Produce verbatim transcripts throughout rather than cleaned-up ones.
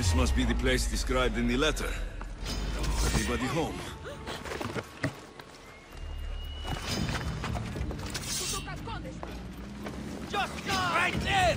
This must be the place described in the letter. Everybody home. Just go! Right there!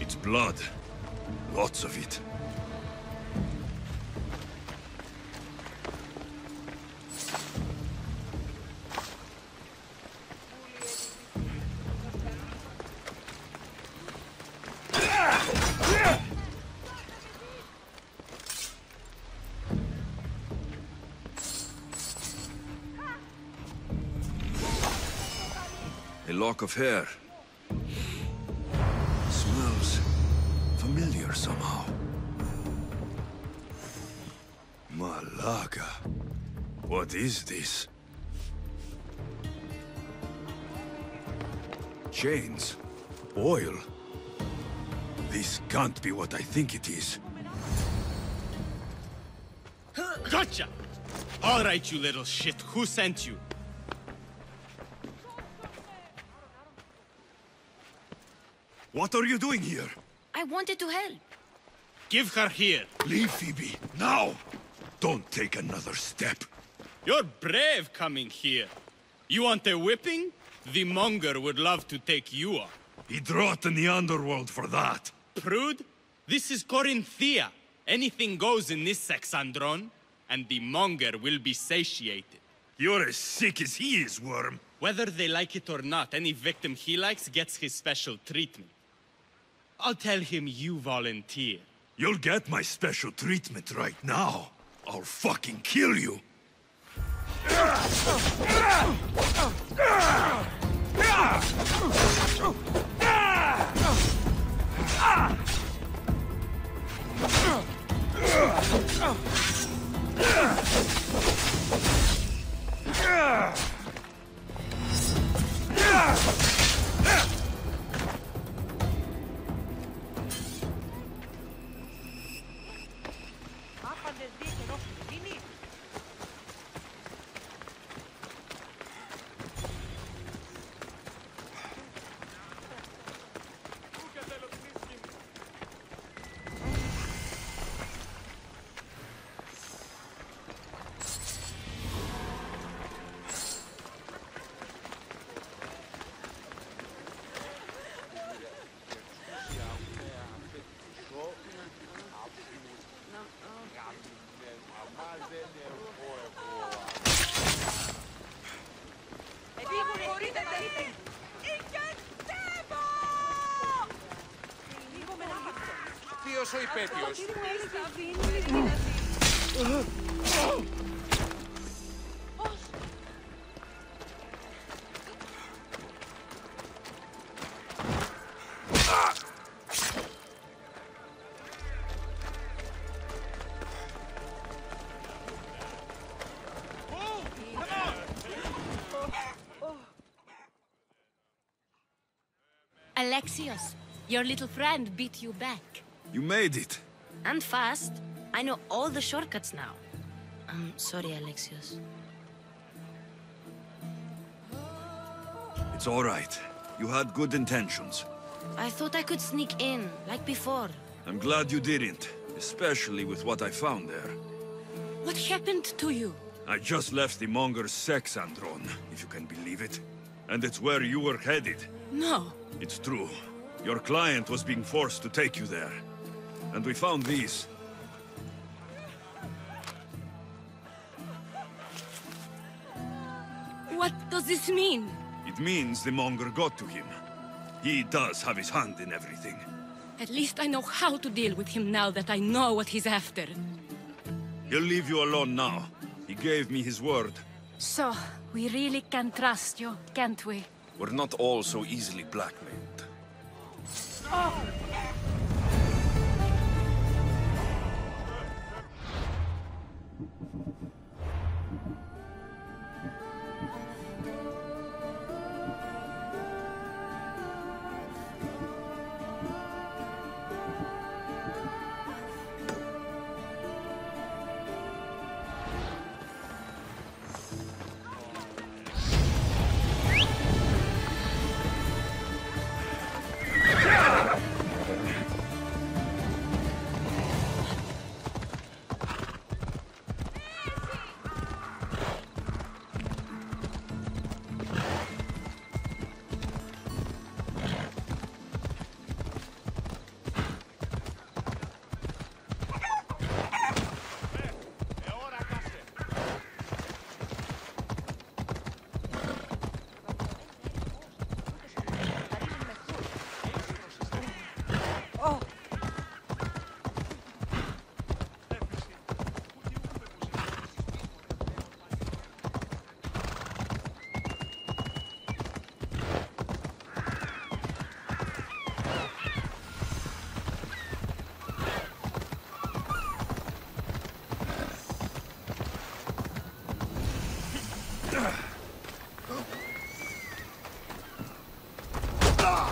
It's blood. Lots of it. Of hair. It smells familiar somehow. Malaga. What is this? Chains? Oil? This can't be what I think it is. Gotcha! All right, you little shit. Who sent you? What are you doing here? I wanted to help. Give her here. Leave Phoebe, now! Don't take another step. You're brave coming here. You want a whipping? The monger would love to take you up. He drought in the underworld for that. Prude, this is Corinthia. Anything goes in this sex, Andron, and the monger will be satiated. You're as sick as he is, worm. Whether they like it or not, any victim he likes gets his special treatment. I'll tell him you volunteer. You'll get my special treatment right now. I'll fucking kill you. Ποιος ο υπέτειος; Alexios, your little friend beat you back. You made it! And fast. I know all the shortcuts now. I'm sorry, Alexios. It's all right. You had good intentions. I thought I could sneak in, like before. I'm glad you didn't, especially with what I found there. What happened to you? I just left the monger's sex, Andron, if you can believe it. And it's where you were headed. No. It's true. Your client was being forced to take you there. And we found these. What does this mean? It means the monger got to him. He does have his hand in everything. At least I know how to deal with him now that I know what he's after. He'll leave you alone now. He gave me his word. So, we really can trust you, can't we? We're not all so easily blackmailed. Oh!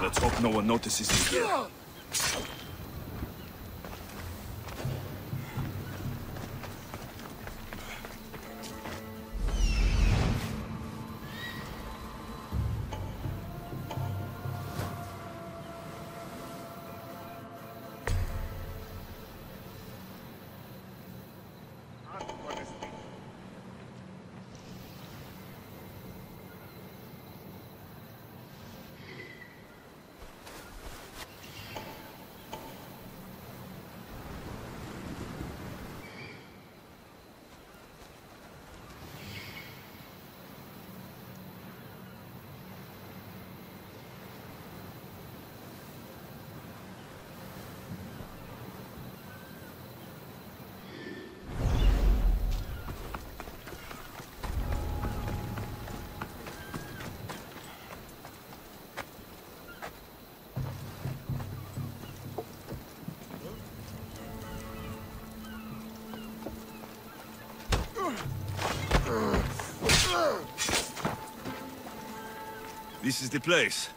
Let's hope no one notices me here. This is the place.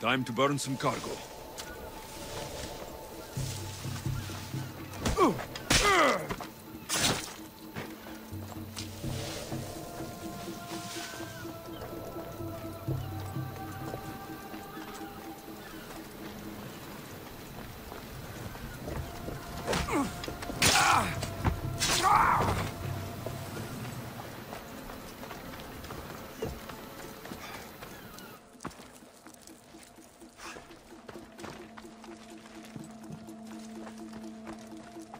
Time to burn some cargo.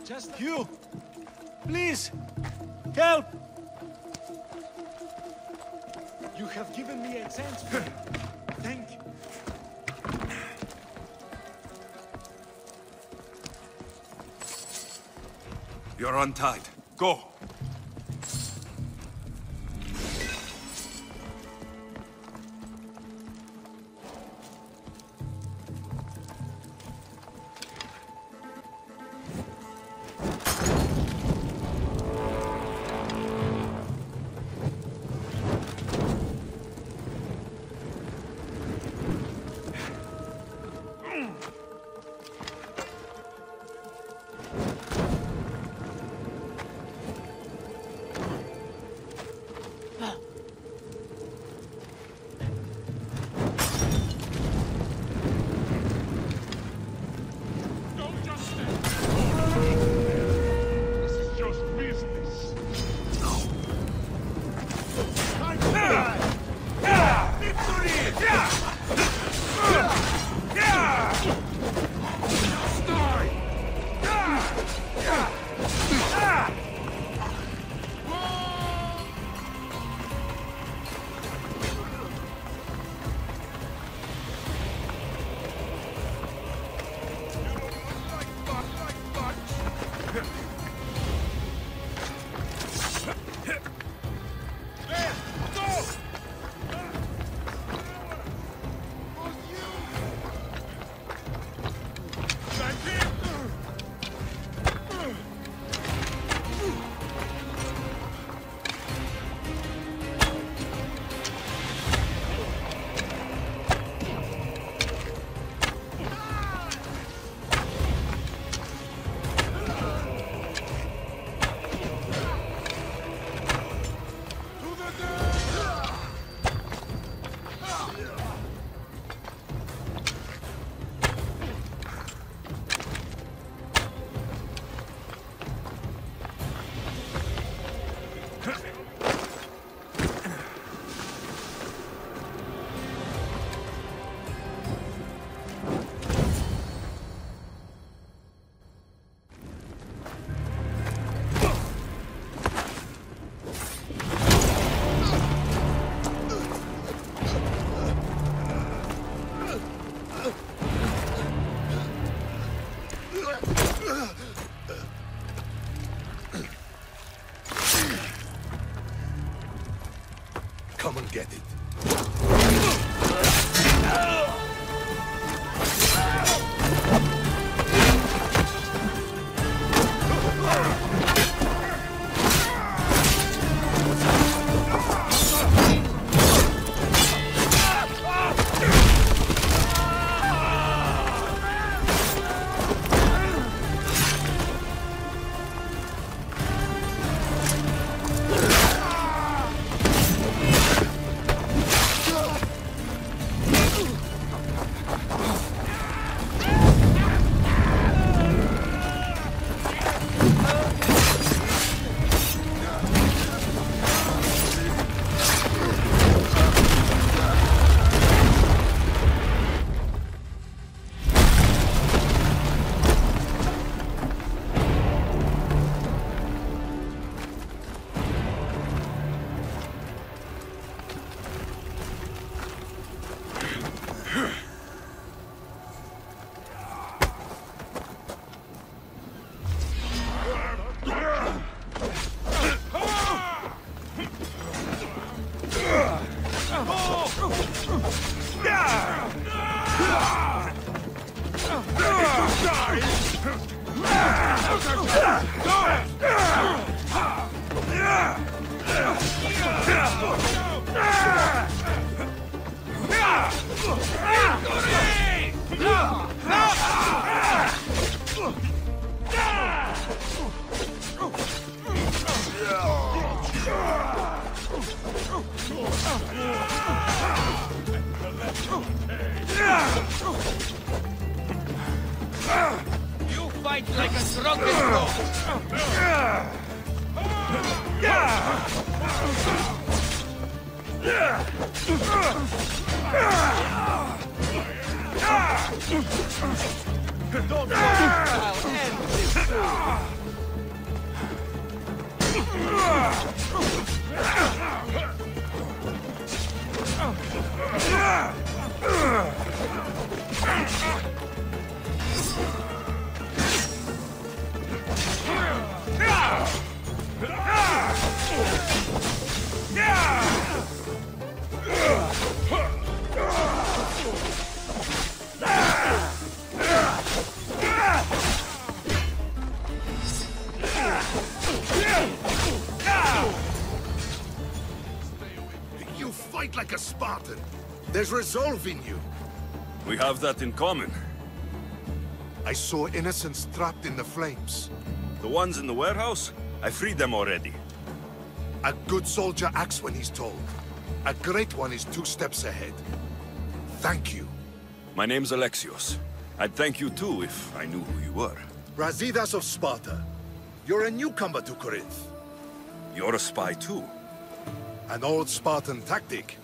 Just you! Please! Help! You have given me a chance. Thank you. You're untied. Go! You fight like a strongest. Yeah! You fight like a Spartan. There's resolve in you. We have that in common. I saw innocents trapped in the flames. The ones in the warehouse? I freed them already. A good soldier acts when he's told. A great one is two steps ahead. Thank you. My name's Alexios. I'd thank you too if I knew who you were. Brasidas of Sparta. You're a newcomer to Corinth. You're a spy too. An old Spartan tactic.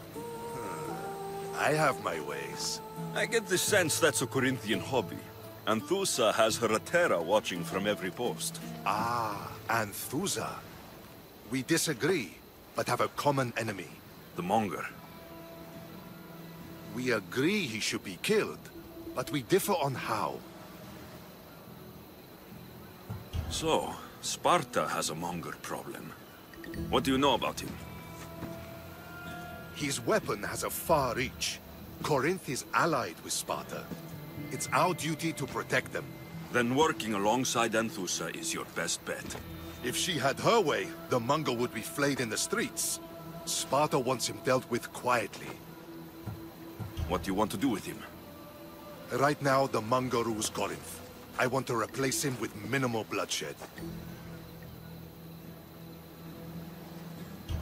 I have my ways. I get the sense that's a Corinthian hobby. Anthusa has her Atera watching from every post. Ah, Anthusa. We disagree, but have a common enemy. The monger. We agree he should be killed, but we differ on how. So, Sparta has a monger problem. What do you know about him? His weapon has a far reach. Corinth is allied with Sparta. It's our duty to protect them. Then working alongside Anthusa is your best bet. If she had her way, the monger would be flayed in the streets. Sparta wants him dealt with quietly. What do you want to do with him? Right now, the monger rules Corinth. I want to replace him with minimal bloodshed.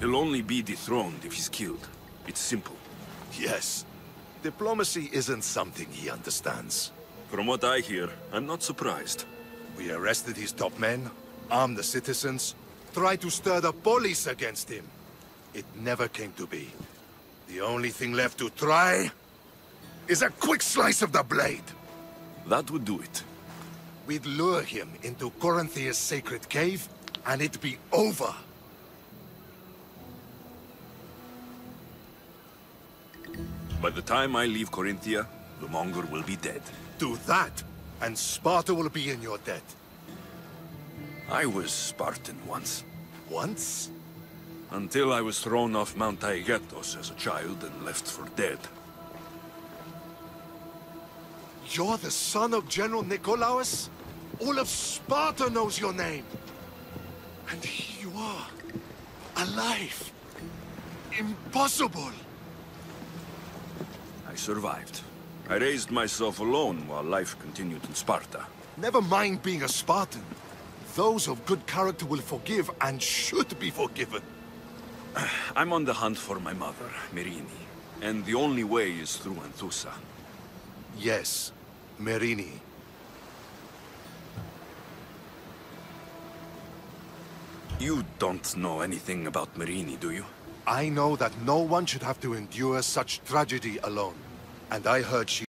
He'll only be dethroned if he's killed. It's simple. Yes. Diplomacy isn't something he understands. From what I hear, I'm not surprised. We arrested his top men, armed the citizens, tried to stir the police against him. It never came to be. The only thing left to try is a quick slice of the blade. That would do it. We'd lure him into Corinthia's sacred cave, and it'd be over. By the time I leave Corinthia, the monger will be dead. Do that, and Sparta will be in your debt. I was Spartan once. Once? Until I was thrown off Mount Taigetos as a child and left for dead. You're the son of General Nicolaus? All of Sparta knows your name. And here you are. Alive. Impossible. I survived. I raised myself alone while life continued in Sparta. Never mind being a Spartan. Those of good character will forgive and should be forgiven. I'm on the hunt for my mother, Merini, and the only way is through Anthusa. Yes, Merini. You don't know anything about Merini, do you? I know that no one should have to endure such tragedy alone, and I heard she